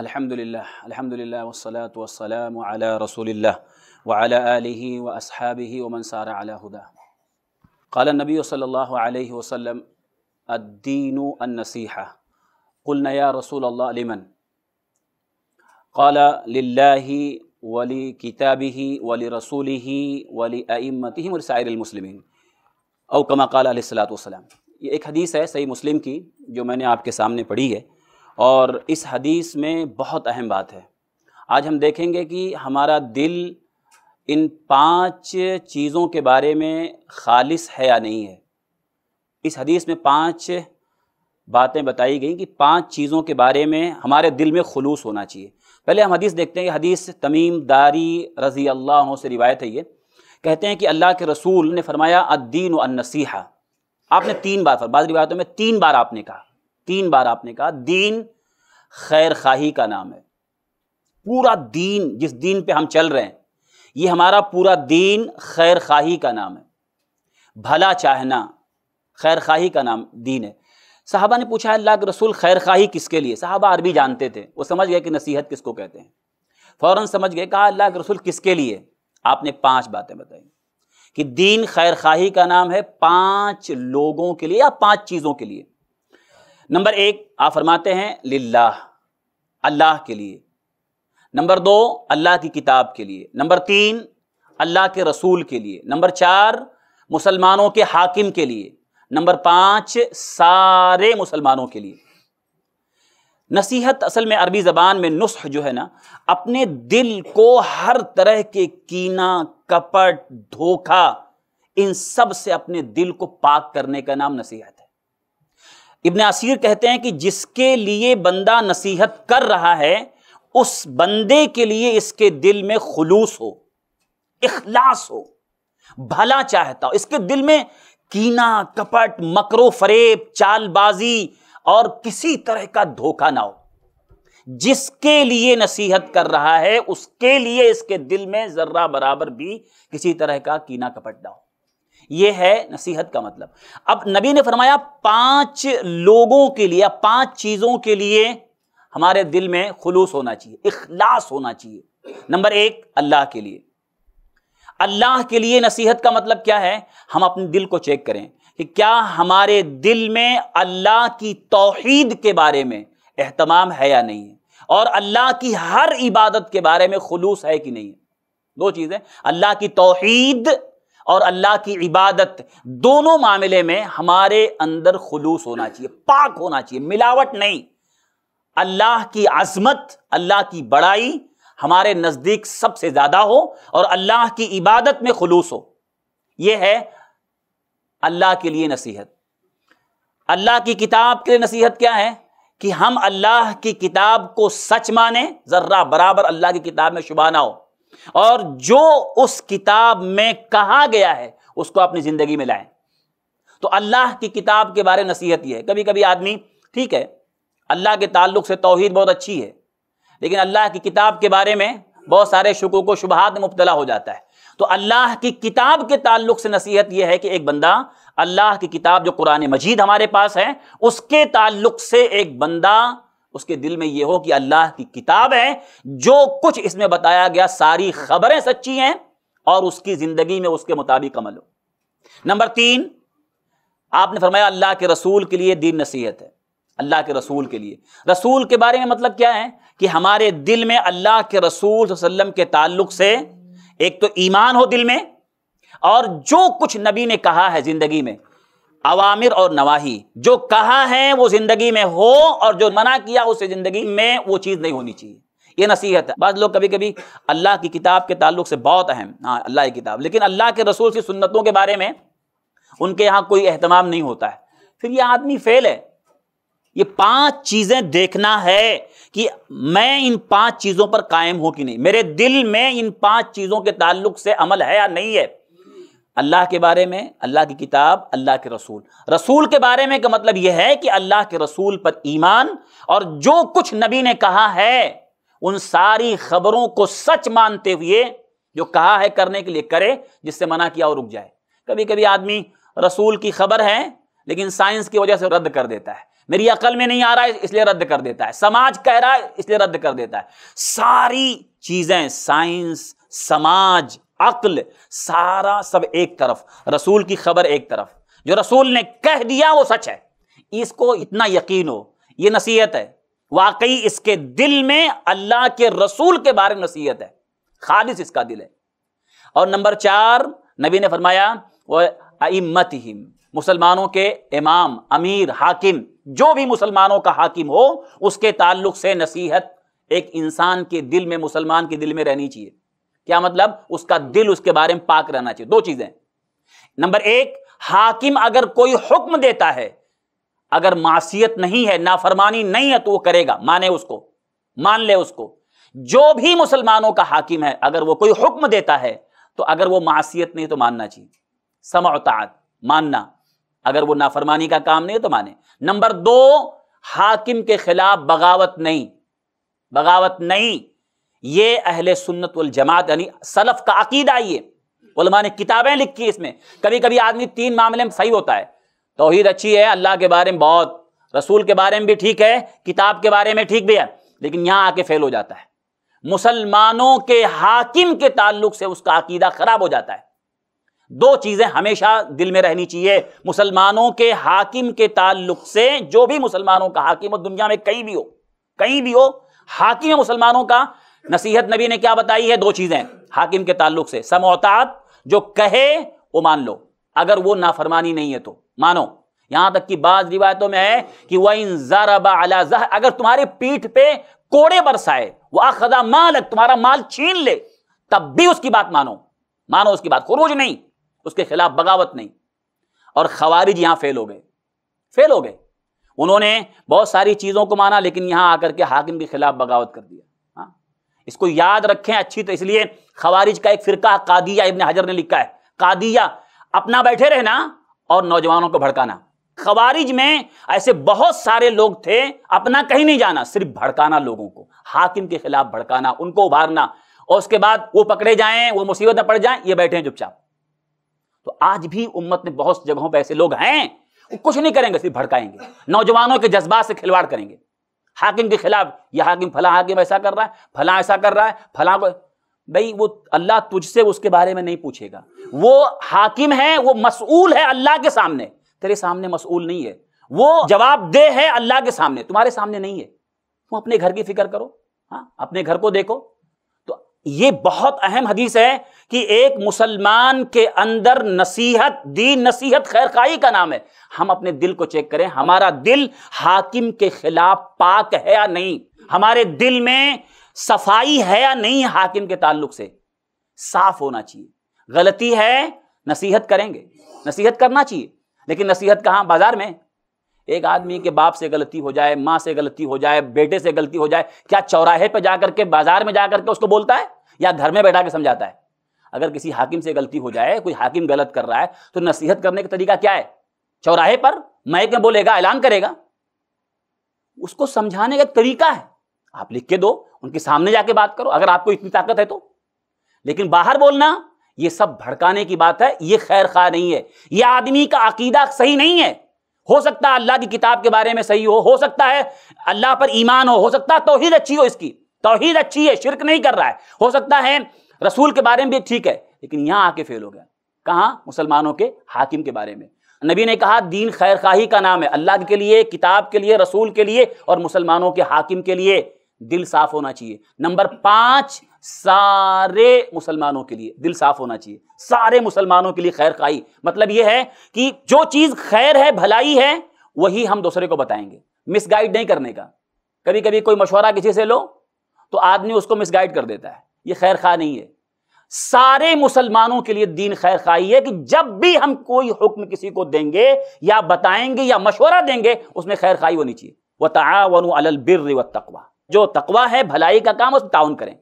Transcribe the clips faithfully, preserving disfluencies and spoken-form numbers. अल्हम्दुलिल्लाह अल्हम्दुलिल्लाह वस्सलातु वस्सलामु अला रसूलिल्लाह व अला आलिहि व अस्हाबिहि व मन सारा अला हुदा। क़ाल नबी सल्लल्लाहु अलैहि वसल्लम अद्दीनु अन्नसीहा। क़ुलना या रसूलल्लाह लिमन? क़ाल लिल्लाहि व लि किताबिहि व लि रसूलिहि व लि अइम्मतिहि व साइरिल मुस्लिमीन औ कमा क़ाल अलैहिस्सलातु वस्सलाम। ये एक हदीस है सही मुस्लिम की जो मैंने आपके सामने पढ़ी है और इस हदीस में बहुत अहम बात है। आज हम देखेंगे कि हमारा दिल इन पांच चीज़ों के बारे में खालिस है या नहीं है। इस हदीस में पांच बातें बताई गई कि पांच चीज़ों के बारे में हमारे दिल में खुलूस होना चाहिए। पहले हम हदीस देखते हैं। हदीस तमीम दारी रज़ी अल्लाह अन्हु से रिवायत है। ये कहते हैं कि अल्लाह के रसूल ने फरमाया अद्दीन व अन्नसीहा। आपने तीन बार, बाद रिवायतों में तीन बार आपने कहा, तीन बार आपने कहा दीन खैर खाही का नाम है। पूरा दीन, जिस दीन पे हम चल रहे हैं, ये हमारा पूरा दीन खैर खाही का नाम है। भला चाहना खैर खाही का नाम दीन है। साहबा ने पूछा अल्लाह के रसूल खैर खाही किसके लिए? साहबा अरबी जानते थे, वो समझ गए कि नसीहत किसको कहते हैं, फौरन समझ गए। कहा अल्लाह के रसूल किसके लिए? आपने पांच बातें बताई कि दीन खैर खाही का नाम है पांच लोगों के लिए या पांच चीजों के लिए। नंबर एक, आप फरमाते हैं लिल्लाह, अल्लाह के लिए। नंबर दो, अल्लाह की किताब के लिए। नंबर तीन, अल्लाह के रसूल के लिए। नंबर चार, मुसलमानों के हाकिम के लिए। नंबर पाँच, सारे मुसलमानों के लिए। नसीहत असल में अरबी ज़बान में नुस्ह जो है ना, अपने दिल को हर तरह के कीना, कपट, धोखा, इन सब से अपने दिल को पाक करने का नाम नसीहत है। इब्न असीर कहते हैं कि जिसके लिए बंदा नसीहत कर रहा है उस बंदे के लिए इसके दिल में खुलूस हो, इखलास हो, भला चाहता हो। इसके दिल में कीना, कपट, मकरो फरेब, चालबाजी और किसी तरह का धोखा ना हो। जिसके लिए नसीहत कर रहा है उसके लिए इसके दिल में जर्रा बराबर भी किसी तरह का कीना, कपट ना हो। यह है नसीहत का मतलब। अब नबी ने फरमाया पांच लोगों के लिए, पांच चीजों के लिए हमारे दिल में खुलूस होना चाहिए, इखलास होना चाहिए। नंबर एक, अल्लाह के लिए। अल्लाह के लिए नसीहत का मतलब क्या है? हम अपने दिल को चेक करें कि क्या हमारे दिल में अल्लाह की तौहीद के बारे में एहतमाम है या नहीं है, और अल्लाह की हर इबादत के बारे में खुलूस है कि नहीं है। दो चीजें, अल्लाह की तौहीद और अल्लाह की इबादत, दोनों मामले में हमारे अंदर खुलूस होना चाहिए, पाक होना चाहिए, मिलावट नहीं। अल्लाह की अज़मत, अल्लाह की बड़ाई हमारे नज़दीक सबसे ज़्यादा हो और अल्लाह की इबादत में खुलूस हो। यह है अल्लाह के लिए नसीहत। अल्लाह की किताब के लिए नसीहत क्या है? कि हम अल्लाह की किताब को सच माने, ज़र्रा बराबर अल्लाह की किताब में शुबा ना हो, और जो उस किताब में कहा गया है उसको अपनी जिंदगी में लाएं। तो अल्लाह की किताब के बारे में नसीहत यह है। कभी कभी आदमी, ठीक है, अल्लाह के ताल्लुक से तौहीद बहुत अच्छी है, लेकिन अल्लाह की किताब के बारे में बहुत सारे शुकूक व शुबहात में मुब्तला हो जाता है। तो अल्लाह की किताब के ताल्लुक से नसीहत यह है कि एक बंदा अल्लाह की किताब, जो कुरान मजीद हमारे पास है, उसके ताल्लुक से एक बंदा, उसके दिल में यह हो कि अल्लाह की किताब है, जो कुछ इसमें बताया गया सारी खबरें सच्ची हैं, और उसकी जिंदगी में उसके मुताबिक अमल हो। नंबर तीन, आपने फरमाया अल्लाह के रसूल के लिए दीन नसीहत है। अल्लाह के रसूल के लिए, रसूल के बारे में मतलब क्या है? कि हमारे दिल में अल्लाह के रसूल वसल्लम के ताल्लुक से एक तो ईमान हो दिल में, और जो कुछ नबी ने कहा है जिंदगी में, अवामिर और नवाही, जो कहा है वो जिंदगी में हो, और जो मना किया उससे जिंदगी में वो चीज़ नहीं होनी चाहिए। ये नसीहत है। बाद लोग कभी कभी अल्लाह की किताब के ताल्लुक से बहुत अहम, हाँ अल्लाह की किताब, लेकिन अल्लाह के रसूल की सुन्नतों के बारे में उनके यहाँ कोई एहतमाम नहीं होता है, फिर ये आदमी फेल है। ये पांच चीज़ें देखना है कि मैं इन पांच चीज़ों पर कायम हूँ कि नहीं, मेरे दिल में इन पांच चीज़ों के ताल्लुक से अमल है या नहीं है। अल्लाह के बारे में, अल्लाह की किताब, अल्लाह के रसूल। रसूल के बारे में का मतलब यह है कि अल्लाह के रसूल पर ईमान, और जो कुछ नबी ने कहा है उन सारी खबरों को सच मानते हुए, जो कहा है करने के लिए करे, जिससे मना किया और रुक जाए। कभी कभी आदमी रसूल की खबर है लेकिन साइंस की वजह से रद्द कर देता है, मेरी अकल में नहीं आ रहा है इसलिए रद्द कर देता है, समाज कह रहा है इसलिए रद्द कर देता है। सारी चीजें, साइंस, समाज, अक्ल, सारा सब एक तरफ, रसूल की खबर एक तरफ। जो रसूल ने कह दिया वो सच है, इसको इतना यकीन हो। ये नसीहत है, वाकई इसके दिल में अल्लाह के रसूल के बारे में नसीहत है, खालिस इसका दिल है। और नंबर चार, नबी ने फरमाया वह अइम्मतिहिम, मुसलमानों के इमाम, अमीर, हाकिम, जो भी मुसलमानों का हाकिम हो उसके ताल्लुक से नसीहत एक इंसान के दिल में, मुसलमान के दिल में रहनी चाहिए। क्या मतलब? उसका दिल उसके बारे में पाक रहना चाहिए। दो चीजें, नंबर एक, हाकिम अगर कोई हुक्म देता है, अगर मासियत नहीं है, नाफरमानी नहीं है, तो वो करेगा, माने उसको, मान ले उसको। जो भी मुसलमानों का हाकिम है अगर वो कोई हुक्म देता है तो अगर वो मासियत नहीं तो मानना चाहिए, समअ व तआत, मानना। अगर वो नाफरमानी का काम नहीं है तो माने। नंबर दो, हाकिम के खिलाफ बगावत नहीं, बगावत नहीं। ये अहले सुन्नत वल जमात यानी सलफ का अकीदा। ये उलमा ने किताबें लिखी इसमें। कभी कभी आदमी तीन मामले में सही होता है, तौहीद अच्छी है, अल्लाह के बारे में बहुत, रसूल के बारे में भी ठीक है, किताब के बारे में ठीक भी है, लेकिन यहाँ आके फेल हो जाता है। मुसलमानों के हाकिम के ताल्लुक से उसका अकीदा खराब हो जाता है। दो चीजें हमेशा दिल में रहनी चाहिए, मुसलमानों के हाकिम के ताल्लुक से। जो भी मुसलमानों का हाकिम हो, दुनिया में कहीं भी हो, कहीं भी हो, हाकिम है मुसलमानों का, नसीहत नबी ने क्या बताई है? दो चीजें हाकिम के ताल्लुक से, समअ व तआत, जो कहे वो मान लो, अगर वो नाफरमानी नहीं है तो मानो। यहां तक कि बाज रिवायतों में है कि वइन ज़रबा अला ज़ह, अगर तुम्हारे पीठ पे कोड़े बरसाए, वह खदा मालक, तुम्हारा माल छीन ले, तब भी उसकी बात मानो, मानो उसकी बात, खुरूज नहीं, उसके खिलाफ बगावत नहीं। और खवारिज यहां फेल हो गए, फेल हो गए। उन्होंने बहुत सारी चीजों को माना लेकिन यहां आकर के हाकिम के खिलाफ बगावत कर दिया। इसको याद रखें अच्छी, तो इसलिए खवारिज का एक फिरका कादिया, इब्न हजर ने लिखा है, कादिया, अपना बैठे रहना और नौजवानों को भड़काना। खवारिज में ऐसे बहुत सारे लोग थे, अपना कहीं नहीं जाना, सिर्फ भड़काना लोगों को, हाकिम के खिलाफ भड़काना, उनको उभारना, और उसके बाद वो पकड़े जाएं, वो मुसीबत में पड़ जाएं, ये बैठे हैं चुपचाप। तो आज भी उम्मत में बहुत जगहों पर ऐसे लोग हैं, कुछ नहीं करेंगे, सिर्फ भड़काएंगे, नौजवानों के जज्बात से खिलवाड़ करेंगे, हाकिम के खिलाफ। यह हाकिम, फला हाकिम ऐसा कर रहा है, फला ऐसा कर रहा है, फला को, भाई वो अल्लाह तुझसे उसके बारे में नहीं पूछेगा। वो हाकिम है, वो मसूल है अल्लाह के सामने, तेरे सामने मसूल नहीं है, वो जवाबदेह है अल्लाह के सामने, तुम्हारे सामने नहीं है। तुम अपने घर की फिक्र करो, हाँ, अपने घर को देखो। तो ये बहुत अहम हदीस है कि एक मुसलमान के अंदर नसीहत, दीन, नसीहत, खैरखाई का नाम है। हम अपने दिल को चेक करें, हमारा दिल हाकिम के खिलाफ पाक है या नहीं, हमारे दिल में सफाई है या नहीं, हाकिम के ताल्लुक से साफ होना चाहिए। गलती है, नसीहत करेंगे, नसीहत करना चाहिए, लेकिन नसीहत कहाँ? बाजार में। एक आदमी के बाप से गलती हो जाए, माँ से गलती हो जाए, बेटे से गलती हो जाए, क्या चौराहे पर जाकर के, बाजार में जाकर के उसको बोलता है या घर में बैठा के समझाता है? अगर किसी हाकिम से गलती हो जाए, कोई हाकिम गलत कर रहा है, तो नसीहत करने का तरीका क्या है? चौराहे पर माइक में बोलेगा, ऐलान करेगा, उसको समझाने का तरीका है। आप लिख के दो, उनके सामने जाके बात करो, अगर आपको इतनी ताकत है तो। लेकिन बाहर बोलना, ये सब भड़काने की बात है, ये खैर खा नहीं है, ये आदमी का अकीदा सही नहीं है। हो सकता है अल्लाह की किताब के बारे में सही हो, हो सकता है अल्लाह पर ईमान हो, हो सकता है तौहीद अच्छी हो, इसकी तौहीद अच्छी है, शिरक नहीं कर रहा है, हो सकता है रसूल के बारे में भी ठीक है, लेकिन यहां आके फेल हो गया। कहां? मुसलमानों के हाकिम के बारे में। नबी ने कहा दीन खैरखाही का नाम है, अल्लाह के लिए, किताब के लिए, रसूल के लिए, और मुसलमानों के हाकिम के लिए दिल साफ होना चाहिए। नंबर पांच, सारे मुसलमानों के लिए दिल साफ होना चाहिए, सारे मुसलमानों के लिए खैरखाही। मतलब यह है कि जो चीज खैर है, भलाई है, वही हम दूसरे को बताएंगे, मिसगाइड नहीं करने का। कभी कभी कोई मशवरा किसी से लो तो आदमी उसको मिसगाइड कर देता है, ये खैर खा नहीं है। सारे मुसलमानों के लिए दीन खैर खाई है कि जब भी हम कोई हुक्म किसी को देंगे या बताएंगे या मशवरा देंगे, उसमें खैर खाई होनी चाहिए। व तआवनु अलल बिर्रि वत तक़वा, जो तकवा है, भलाई का काम, उसमें ताउन करें।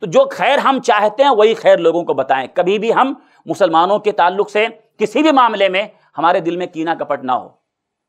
तो जो खैर हम चाहते हैं वही खैर लोगों को बताएं। कभी भी हम मुसलमानों के ताल्लुक से किसी भी मामले में हमारे दिल में कीना कपट ना हो।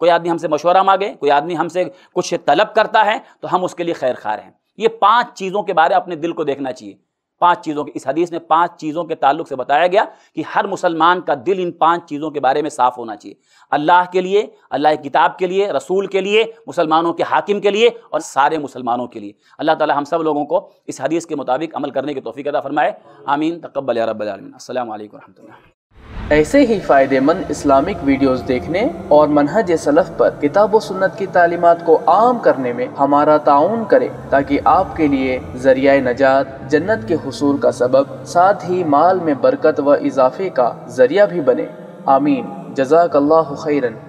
कोई आदमी हमसे मशवरा मांगे, कोई आदमी हमसे कुछ तलब करता है, तो हम उसके लिए खैर खा रहे हैं। ये पांच चीजों के बारे में अपने दिल को देखना चाहिए। पांच चीज़ों के, इस हदीस में पांच चीज़ों के ताल्लुक से बताया गया कि हर मुसलमान का दिल इन पांच चीज़ों के बारे में साफ़ होना चाहिए, अल्लाह के लिए, अल्लाह की किताब के लिए, रसूल के लिए, मुसलमानों के हाकिम के लिए और सारे मुसलमानों के लिए। अल्लाह ताला हम सब लोगों को इस हदीस के मुताबिक अमल करने की तौफीक अता फरमाए। आमीन। तक़ब्बल या रब्बल आलमीन। अस्सलामु अलैकुम व रहमतुल्लाह। ऐसे ही फ़ायदेमंद इस्लामिक वीडियोज़ देखने और मनहज सलफ़ पर किताब व सुन्नत की तालीमात को आम करने में हमारा ताउन करें, ताकि आपके लिए ज़रिया नजात, जन्नत के हुसूल का सबब, साथ ही माल में बरकत व इजाफे का ज़रिया भी बने। आमीन। जज़ाकल्लाहु खैरन।